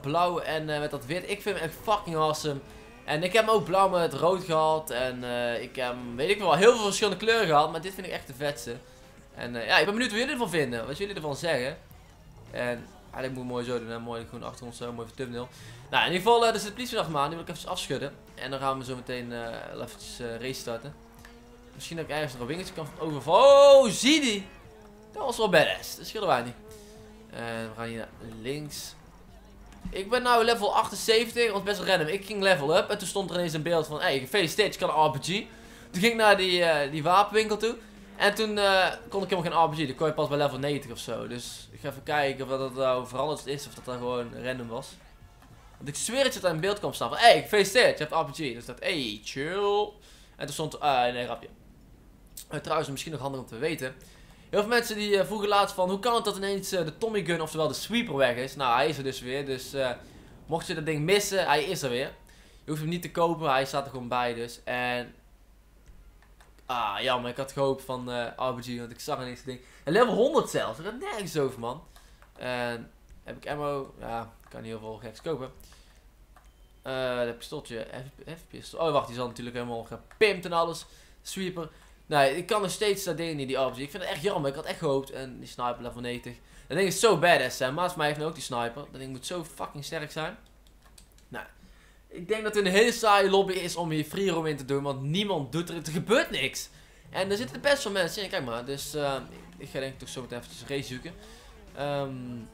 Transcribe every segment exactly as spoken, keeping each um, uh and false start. dat blauw en uh, met dat wit. Ik vind hem echt fucking awesome. En ik heb hem ook blauw met rood gehad. En uh, ik heb, weet ik wel, heel veel verschillende kleuren gehad. Maar dit vind ik echt de vetste. En uh, ja, ik ben benieuwd wat jullie ervan vinden. Wat jullie ervan zeggen. En eigenlijk moet ik mooi zo doen. Hè? Mooi groen achter ons, zo mooi voor thumbnail. Nou, in ieder geval, uh, dit is de politiedag aan. Die wil ik even afschudden. En dan gaan we zo meteen uh, eventjes uh, race starten. Misschien dat ik ergens nog een wingetje kan overvallen. Oh, zie die! Dat was wel badass. Dat scheelde wij niet. Uh, we gaan hier naar links. Ik ben nou level achtenzeventig, want best wel random. Ik ging level up en toen stond er ineens een beeld van: hey, gefeliciteerd, je kan een R P G. Toen ging ik naar die, uh, die wapenwinkel toe. En toen uh, kon ik helemaal geen R P G. Dan kon je pas bij level negentig of zo. Dus ik ga even kijken of dat nou veranderd is of dat dat gewoon random was. Want ik zweer dat je daar in beeld kwam staan van: hey, gefeliciteerd, je hebt R P G. Dus ik dacht: hey, chill. En toen stond. Uh, nee, grapje. Uh, trouwens, misschien nog handig om te weten. Heel veel mensen die uh, vroegen laatst van hoe kan het dat ineens uh, de Tommy Gun, oftewel de sweeper, weg is. Nou, hij is er dus weer. Dus uh, mocht je dat ding missen, hij is er weer. Je hoeft hem niet te kopen, hij staat er gewoon bij dus. En... Ah, jammer. Ik had gehoopt van uh, R P G, want ik zag ineens het ding. En level honderd zelfs. Ik had nergens over, man. En heb ik ammo. Ja, ik kan niet heel veel geks kopen. Uh, dat pistoltje. F P S. Oh, wacht. Die zal natuurlijk helemaal gepimpt en alles. Sweeper. Nee, ik kan nog steeds dat ding niet, die R P G. Ik vind het echt jammer, ik had echt gehoopt. En die sniper level negentig. Dat ding is zo badass, hè. Maas mij heeft nu ook die sniper. Dat ding moet zo fucking sterk zijn. Nou, ik denk dat het een hele saaie lobby is om hier free roam in te doen. Want niemand doet er, er gebeurt niks. En er zitten best wel mensen in, kijk maar. Dus uh, ik ga denk ik toch zo meteen even een race zoeken. Um,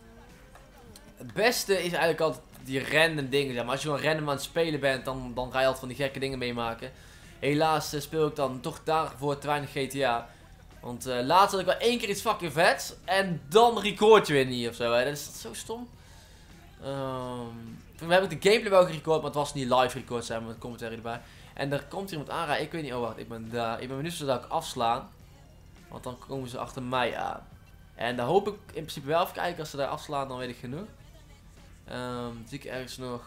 het beste is eigenlijk altijd die random dingen. Maar als je gewoon random aan het spelen bent, dan, dan ga je altijd van die gekke dingen meemaken. Helaas speel ik dan toch daarvoor te weinig G T A. Want uh, laatst had ik wel één keer iets fucking vets. En dan record je weer niet ofzo. Hè? Dat is dat zo stom. Um, toen heb ik de gameplay wel gerecord. Maar het was niet live record, zeg maar. Met commentary erbij. En daar komt iemand aanrijden. Ik weet niet. Oh wacht. Ik ben daar. Ik ben benieuwd zodat ik afslaan. Want dan komen ze achter mij aan. En daar hoop ik in principe wel. Even kijken. Als ze daar afslaan, dan weet ik genoeg. Um, zie ik ergens nog.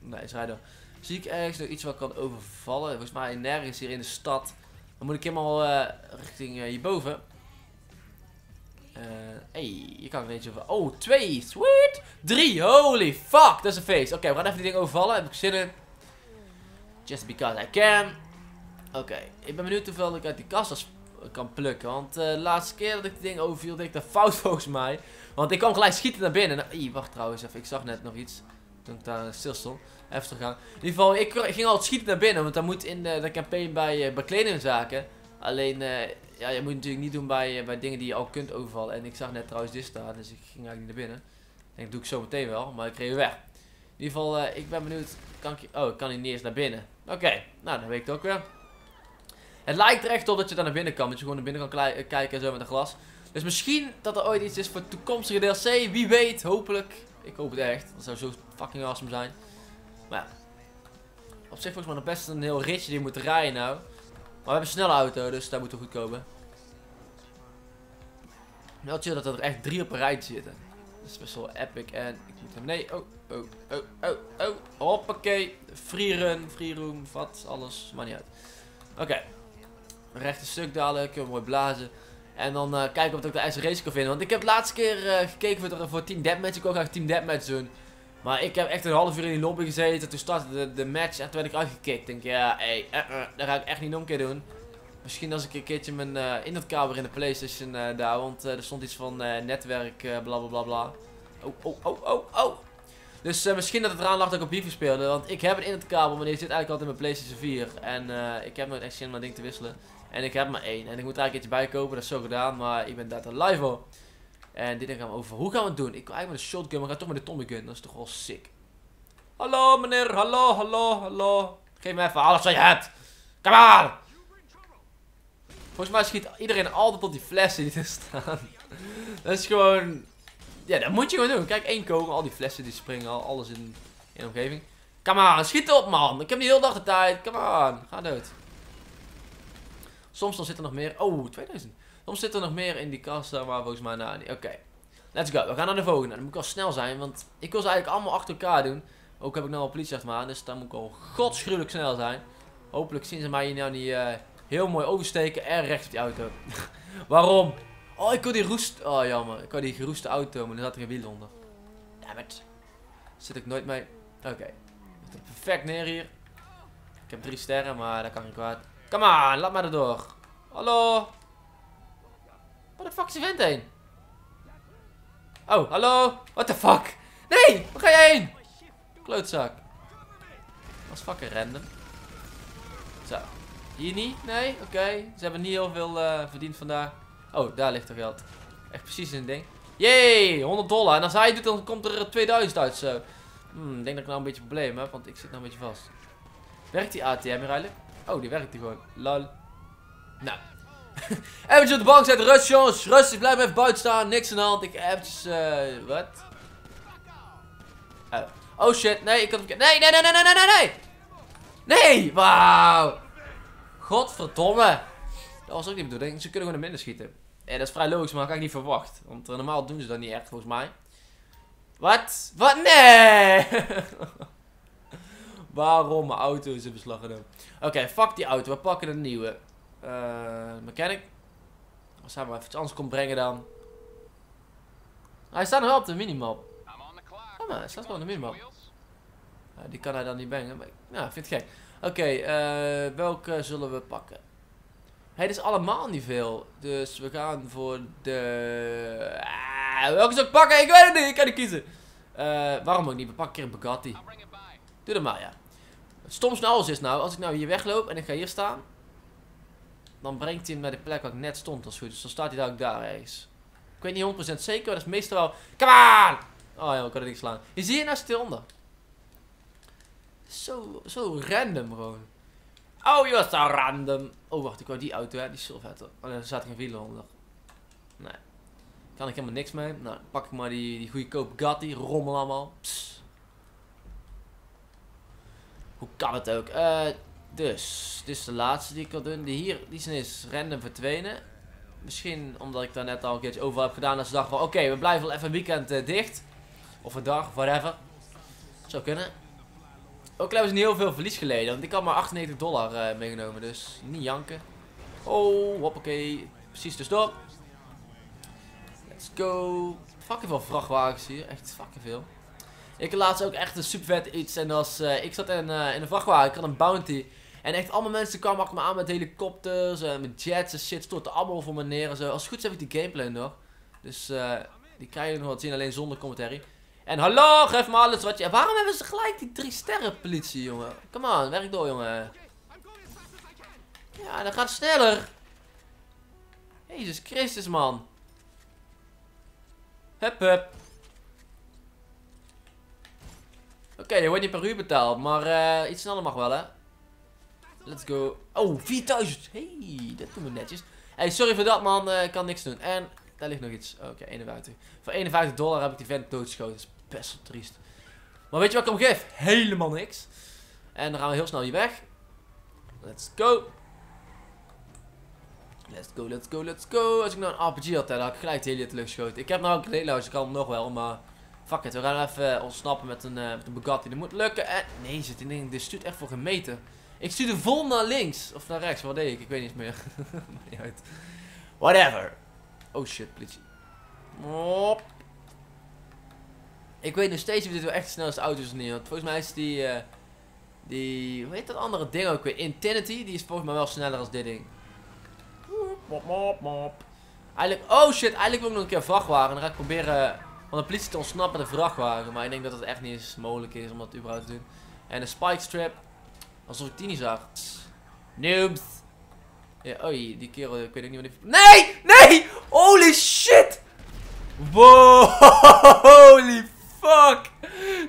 Nee, ze rijden. Zie ik ergens nog iets wat kan overvallen? Volgens mij nergens hier in de stad. Dan moet ik helemaal uh, richting uh, hierboven. Hé, uh, hey, je kan er eentje over. Oh, twee! Sweet! Drie! Holy fuck! Dat is een feest. Oké, okay, we gaan even die ding overvallen. Heb ik zin in? Just because I can. Oké, okay. Ik ben benieuwd hoeveel ik uit die kast kan plukken. Want uh, de laatste keer dat ik die ding overviel, deed ik dat fout volgens mij. Want ik kwam gelijk schieten naar binnen. Nou, ey, wacht trouwens even. Ik zag net nog iets. Toen ik daar stil stond. Even teruggaan. In ieder geval, ik ging altijd schieten naar binnen. Want dat moet in de, de campaign bij uh, bekledingzaken. Alleen, uh, ja, je moet het natuurlijk niet doen bij, uh, bij dingen die je al kunt overvallen. En ik zag net trouwens dit staan. Dus ik ging eigenlijk niet naar binnen. Ik denk, dat doe ik zo meteen wel. Maar ik kreeg weg. In ieder geval, uh, ik ben benieuwd. Kan ik, oh, ik kan hier niet eens naar binnen. Oké, okay. Nou, dan weet ik het ook weer. Het lijkt er echt op dat je daar naar binnen kan. Dat je gewoon naar binnen kan kijken en zo met een glas. Dus misschien dat er ooit iets is voor toekomstige D L C. Wie weet, hopelijk. Ik hoop het echt. Dat zou zo fucking awesome zijn. Maar ja. Op zich volgens mij nog best een heel ritje die moet rijden nou. Maar we hebben een snelle auto, dus daar moet het goed komen. Wel chill dat er echt drie op een rijtje zitten. Dat is best wel epic en ik moet hem... Nee, oh, oh, oh, oh, oh. Hoppakee. Free run, free room, vat, alles. Maakt niet uit. Oké. Okay. Rechte stuk dadelijk, kunnen we mooi blazen. En dan uh, kijken of ik de ijzeren race kan vinden. Want ik heb de laatste keer uh, gekeken voor, voor Team Deathmatch. Ik wil graag Team Deathmatch doen. Maar ik heb echt een half uur in die lobby gezeten. Toen startte de, de match en toen werd ik uitgekikt. Ik denk, ja, hey, uh, uh, dat ga ik echt niet nog een keer doen. Misschien als ik een keertje mijn uh, internetkabel in de PlayStation uh, daar. Want uh, er stond iets van uh, netwerk, uh, bla bla bla bla. Oh, oh, oh, oh, oh. Dus uh, misschien dat het eraan lag dat ik op FIFA speelde. Want ik heb een internetkabel, maar die zit eigenlijk altijd in mijn PlayStation vier. En uh, ik heb nooit echt zin om dat ding te wisselen. En ik heb maar één. En ik moet er eigenlijk iets bij kopen. Dat is zo gedaan. Maar ik ben daar te live voor. En dit ding gaan we over. Hoe gaan we het doen? Ik wil eigenlijk met een shotgun. Maar ik ga toch met de Tommy Gun. Dat is toch wel sick. Hallo meneer. Hallo. Hallo. Hallo. Geef me even alles wat je hebt. Kom aan. Volgens mij schiet iedereen altijd op die flessen die er staan. Dat is gewoon... Ja, dat moet je gewoon doen. Kijk, één kogel. Al die flessen die springen. Al alles in, in de omgeving. Kom aan. Schiet op man. Ik heb die hele dag de tijd. Kom aan. Ga dood. Soms dan zit er nog meer. Oh, tweeduizend. Soms zit er nog meer in die kast, maar volgens mij nou niet. Oké. Okay. Let's go. We gaan naar de volgende. Dan moet ik al snel zijn, want ik wil ze eigenlijk allemaal achter elkaar doen. Ook heb ik nou al politie achter me aan, dus dan moet ik al godsgruwelijk snel zijn. Hopelijk zien ze mij hier nou niet uh, heel mooi oversteken en rechts op die auto. Waarom? Oh, ik wil die roest... Oh, jammer. Ik wil die geroeste auto, maar er zat er geen wiel onder. Dammit. Zit ik nooit mee. Oké. Okay. Het is perfect neer hier. Ik heb drie sterren, maar dat kan niet kwaad. Come on, laat maar erdoor. Hallo. Wat de fuck is die vent heen? Oh, hallo. What the fuck? Nee, waar ga je heen? Klootzak. Dat is fucking random. Zo. Hier niet? Nee? Oké. Okay. Ze hebben niet heel veel uh, verdiend vandaag. Oh, daar ligt er geld. Echt precies een ding. Jee, honderd dollar. En als hij doet, dan komt er tweeduizend uit zo. Hmm, ik denk dat ik nou een beetje probleem heb, want ik zit nou een beetje vast. Werkt die A T M hier eigenlijk? Oh, die werkt die gewoon. Lol. Nou. Eventjes op de bank zetten. Rust, jongens. Rust. Ik blijf even buiten staan. Niks aan de hand. Ik eventjes... Uh, wat? Oh. Oh shit. Nee, ik kan... Nee, nee, nee, nee, nee, nee, nee. Nee. Wauw. Godverdomme. Dat was ook niet de bedoeling. Ze kunnen gewoon naar binnen schieten. Ja, dat is vrij logisch, maar dat had ik niet verwacht. Want normaal doen ze dat niet echt, volgens mij. Wat? Wat? Nee! Waarom mijn auto is in beslag genomen? Oké, okay, fuck die auto. We pakken een nieuwe. Uh, mechanic. Als hij maar even iets anders komt brengen dan. Hij staat nog wel op de minimap. Ja, maar hij staat wel op de minimap. Uh, die kan hij dan niet brengen. Maar ik nou, vind het gek. Oké, okay, uh, welke zullen we pakken? Hey, dit is allemaal niet veel. Dus we gaan voor de... Ah, welke zou ik pakken? Ik weet het niet. Ik kan niet kiezen. Uh, waarom ook niet? We pakken een keer een Bugatti. Doe dat maar, ja. Het stomste nou is nou, als ik nou hier wegloop en ik ga hier staan. Dan brengt hij hem naar de plek waar ik net stond als goed. Dus dan staat hij daar ook daar ergens. Ik weet niet honderd procent zeker, maar dat is meestal wel... Come on! Oh ja, ik kan er niet slaan. Je ziet hier nou stil onder. Zo, zo random gewoon. Oh, je was daar random. Oh, wacht, ik wou die auto, hè. Die is zo vet. Oh, daar zaten geen wielen onder. Nee. Kan ik helemaal niks mee. Nou, pak ik maar die, die goedkoop Gatti. Rommel allemaal. Psst. Hoe kan het ook? Uh, dus, dit is de laatste die ik wil doen. Die hier, die is ineens random verdwenen. Misschien omdat ik daar net al een keertje over heb gedaan. Dat ze dachten van, oké, okay, we blijven wel even een weekend uh, dicht. Of een dag, whatever. Zou kunnen. Ook hebben ze niet heel veel verlies geleden, want ik had maar achtennegentig dollar uh, meegenomen, dus niet janken. Oh, hoppakee. Precies dus door. Let's go. Fucking veel vrachtwagens hier, echt fucking veel. Ik had laatst ook echt een super vet iets en als, uh, ik zat in, uh, in een vrachtwagen, ik had een bounty. En echt allemaal mensen kwamen achter me aan met helikopters en met jets en shit, storten allemaal voor me neer en zo. Als het goed is heb ik die gameplay nog, dus uh, die kan je nog wat zien, alleen zonder commentary. En hallo, geef me alles wat je... Waarom hebben ze gelijk die drie sterren politie, jongen? Come on, werk door, jongen. Ja, dat gaat sneller. Jezus Christus, man. Hup, hup. Oké, okay, je wordt niet per uur betaald, maar uh, iets sneller mag wel, hè. Let's go. Oh, vierduizend. Hey, dat doen we netjes. Hey, sorry voor dat, man. Ik uh, kan niks doen. En... Daar ligt nog iets. Oké, okay, eenenvijftig. Voor eenenvijftig dollar heb ik die vent doodgeschoten. Dat is best wel triest. Maar weet je wat ik hem geef? Helemaal niks. En dan gaan we heel snel hier weg. Let's go. Let's go, let's go, let's go. Als ik nou een R P G had, dan had ik gelijk de hele tijd geschoten. Ik heb nou ook een leedluis, ik kan hem nog wel. Maar fuck it, we gaan even ontsnappen met een, uh, met een Bugatti. Dat moet lukken. En... Nee, zit in ding. Dit stuurt echt voor gemeten. Ik stuurde vol naar links. Of naar rechts. Wat deed ik? Ik weet niet meer. Maakt niet uit. Whatever. Oh shit, politie. Hop. Ik weet nog steeds of dit wel echt de snelste auto is. Want volgens mij is die... Uh, die... Hoe heet dat andere ding ook weer? Infinity. Die is volgens mij wel sneller als dit ding. Mop, mop, mop. Eigenlijk... Oh shit, eigenlijk wil ik nog een keer vrachtwagen. Dan ga ik proberen van de politie te ontsnappen met een vrachtwagen. Maar ik denk dat het echt niet eens mogelijk is om dat überhaupt te doen. En een spike strip. Alsof ik die niet zag. Noobs. Ja, oh, die kerel, ik weet ook niet wat die... Nee! Nee! Holy shit! Wow! Holy fuck!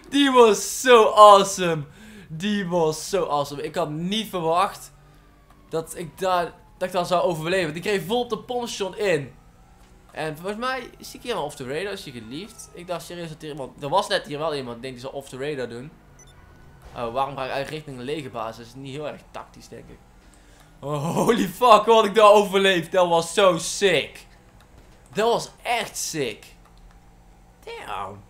Die was zo awesome! Die was zo awesome! Ik had niet verwacht dat ik daar, dat ik daar zou overleven. Want ik kreeg vol op de pompstation in. En volgens mij is die kerel off the radar, is die geliefd? Ik dacht serieus dat er iemand... Er was net hier wel iemand, ik denk die zou off the radar doen. Oh, waarom ga ik eigenlijk richting een lege basis? Dat is niet heel erg tactisch, denk ik. Oh, holy fuck, wat ik daar overleefd. Dat was zo sick. Dat was echt sick. Damn.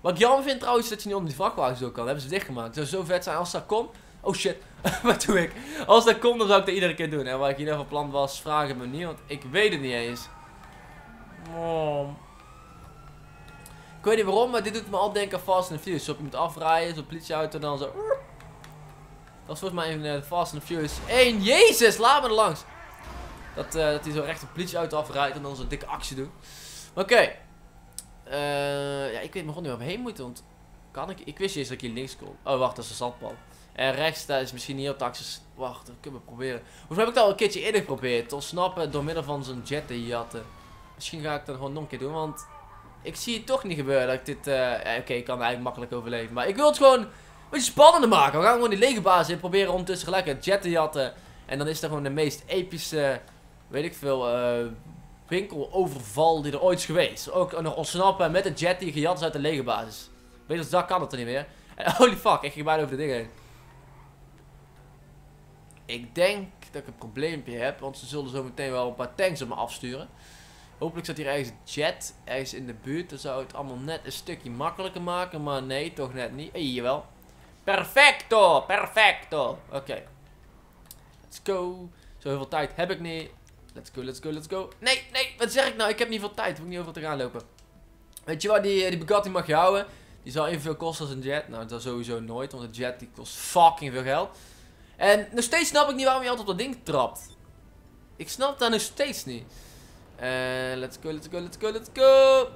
Wat ik jammer vind trouwens, dat je niet onder die vrachtwagens door kan. Dat hebben ze dichtgemaakt. Het zou zo vet zijn als dat kon. Oh shit, wat doe ik? Als dat kon, dan zou ik dat iedere keer doen. En wat ik hier van plan was, vragen me niet. Want ik weet het niet eens. Oh. Ik weet niet waarom, maar dit doet me al denken aan Fast and Furious. Zo je moet afrijden, zo'n politieauto dan zo. Dat is volgens mij een uh, Fast and Furious één. Jezus, laat me er langs. Dat hij uh, dat zo recht een politieauto afrijdt en dan zo'n dikke actie doet. Oké. Okay. Uh, ja, ik weet maar gewoon niet waar we heen moeten, want kan ik? Ik wist eerst dat ik hier links kon. Oh, wacht, dat is een zandpad. En rechts, daar is misschien hier op de acties. Wacht, dat kunnen we proberen. Hoezo heb ik dat al een keertje eerder geprobeerd? Te ontsnappen door middel van zo'n jet die je had. Misschien ga ik dat gewoon nog een keer doen, want ik zie het toch niet gebeuren dat ik dit... Uh... Ja, oké, okay, ik kan eigenlijk makkelijk overleven, maar ik wil het gewoon een beetje spannender maken. We gaan gewoon die lege basis in proberen ondertussen gelijk een jet te jatten. En dan is dat gewoon de meest epische, weet ik veel, uh, winkeloverval die er ooit is geweest. Ook nog ontsnappen met een jet die gejat is uit de lege basis. Weet je, dat kan het er niet meer. En holy fuck, ik ging bijna over de dingen heen. Ik denk dat ik een probleempje heb, want ze zullen zo meteen wel een paar tanks op me afsturen. Hopelijk zat hier ergens een jet, ergens in de buurt. Dan zou het allemaal net een stukje makkelijker maken, maar nee, toch net niet. Hey, jawel. Perfecto, perfecto. Oké. Okay. Let's go. Zo heel veel tijd heb ik niet. Let's go, let's go, let's go. Nee, nee, wat zeg ik nou? Ik heb niet veel tijd. Ik heb niet over te gaan lopen. Weet je wat, die, die Bugatti mag je houden. Die zal evenveel kosten als een jet. Nou, dat sowieso nooit, want een jet die kost fucking veel geld. En nog steeds snap ik niet waarom je altijd op dat ding trapt. Ik snap dat nog steeds niet. Uh, let's go, let's go, let's go, let's go.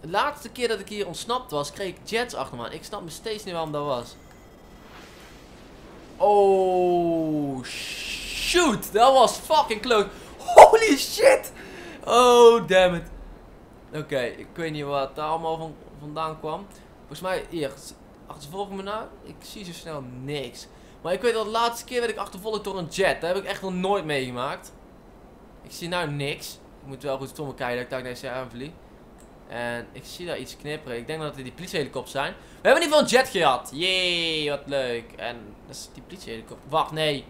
De laatste keer dat ik hier ontsnapt was, kreeg ik jets achter me aan. Ik snap nog steeds niet waarom dat was. Oh, shoot. Dat was fucking kloot. Holy shit. Oh, damn it. Oké, okay, ik weet niet wat daar allemaal van, vandaan kwam. Volgens mij, hier, achtervolg me nou. Ik zie zo snel niks. Maar ik weet dat de laatste keer werd ik achtervolgd door een jet. Dat heb ik echt nog nooit meegemaakt. Ik zie nou niks. Ik moet wel goed stomme kijken dat ik daar deze aan verliep. En ik zie daar iets knipperen. Ik denk dat het die politiehelikopters zijn. We hebben in ieder geval een jet gehad. Jee, wat leuk. En dat is die politiehelikopter. Wacht, nee.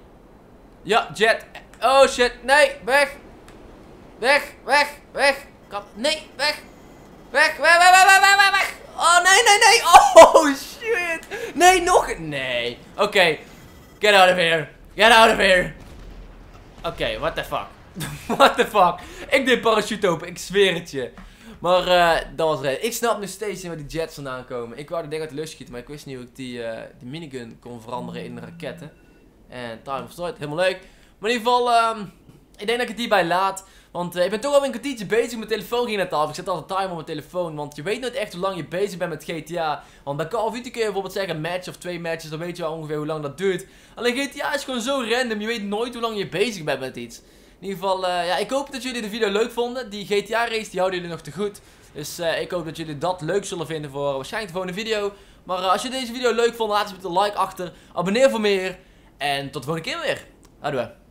Ja, jet. Oh shit, nee, weg. Weg, weg, weg. Kat. Nee, weg. Weg, weg, weg, weg, weg, weg, weg. Oh nee, nee, nee. Oh shit. Nee, nog een. Nee. Oké. Okay. Get out of here. Get out of here. Oké, okay, what the fuck. What the fuck. Ik deed parachute open, ik zweer het je. Maar uh, dat was reden. Ik snap nog steeds niet waar die jets vandaan komen. Ik wou de ding uit de lucht schieten, maar ik wist niet hoe ik die, uh, die minigun kon veranderen in raketten. En time of start, helemaal leuk. Maar in ieder geval, um, ik denk dat ik het hierbij laat. Want uh, ik ben toch al een kwartiertje bezig. Mijn telefoon ging net af. Ik zet altijd timer op mijn telefoon. Want je weet nooit echt hoe lang je bezig bent met G T A. Want bij Call of Duty kun je bijvoorbeeld zeggen een match of twee matches. Dan weet je wel ongeveer hoe lang dat duurt. Alleen G T A is gewoon zo random. Je weet nooit hoe lang je bezig bent met iets. In ieder geval, uh, ja, ik hoop dat jullie de video leuk vonden. Die G T A race, die houden jullie nog te goed. Dus uh, ik hoop dat jullie dat leuk zullen vinden voor uh, waarschijnlijk de volgende video. Maar uh, als je deze video leuk vond, laat eens met een like achter. Abonneer voor meer. En tot de volgende keer weer. Adieu.